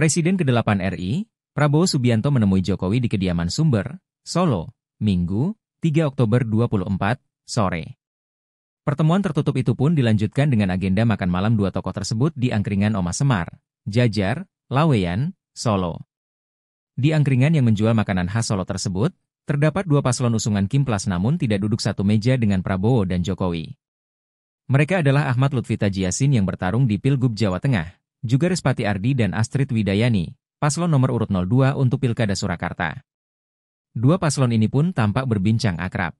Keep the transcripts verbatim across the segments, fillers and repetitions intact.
Presiden ke delapan R I, Prabowo Subianto menemui Jokowi di kediaman Sumber, Solo, Minggu, tiga Oktober dua ribu dua puluh empat, sore. Pertemuan tertutup itu pun dilanjutkan dengan agenda makan malam dua tokoh tersebut di Angkringan Omah Semar, Jajar, Laweyan, Solo. Di angkringan yang menjual makanan khas Solo tersebut, terdapat dua paslon usungan K I M Plus namun tidak duduk satu meja dengan Prabowo dan Jokowi. Mereka adalah Ahmad Lutfi Taji Yasin yang bertarung di Pilgub Jawa Tengah, juga Respati Ardi dan Astrid Widayani, paslon nomor urut nol dua untuk Pilkada Surakarta. Dua paslon ini pun tampak berbincang akrab.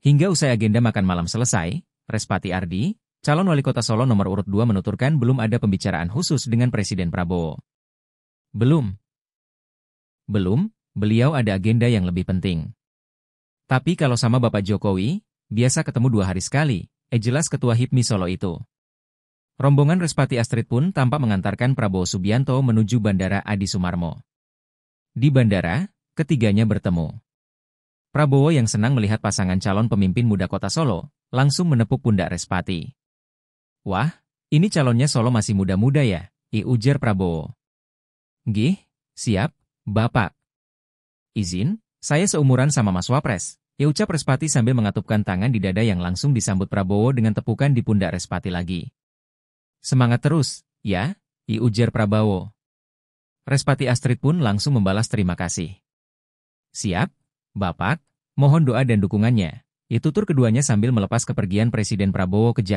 Hingga usai agenda makan malam selesai, Respati Ardi, calon Walikota Solo nomor urut dua menuturkan belum ada pembicaraan khusus dengan Presiden Prabowo. Belum. Belum, beliau ada agenda yang lebih penting. Tapi kalau sama Bapak Jokowi, biasa ketemu dua hari sekali, eh jelas Ketua H I P M I Solo itu. Rombongan Respati Astrid pun tampak mengantarkan Prabowo Subianto menuju Bandara Adi Soemarmo. Di bandara, ketiganya bertemu. Prabowo yang senang melihat pasangan calon pemimpin muda kota Solo, langsung menepuk pundak Respati. Wah, ini calonnya Solo masih muda-muda ya, I ujar Prabowo. Gih, siap, Bapak. Izin, saya seumuran sama Mas Wapres, I ucap Respati sambil mengatupkan tangan di dada yang langsung disambut Prabowo dengan tepukan di pundak Respati lagi. Semangat terus, ya, I ujar Prabowo. Respati Astrid pun langsung membalas terima kasih. Siap, Bapak, mohon doa dan dukungannya. I tutur keduanya sambil melepas kepergian Presiden Prabowo ke Jakarta.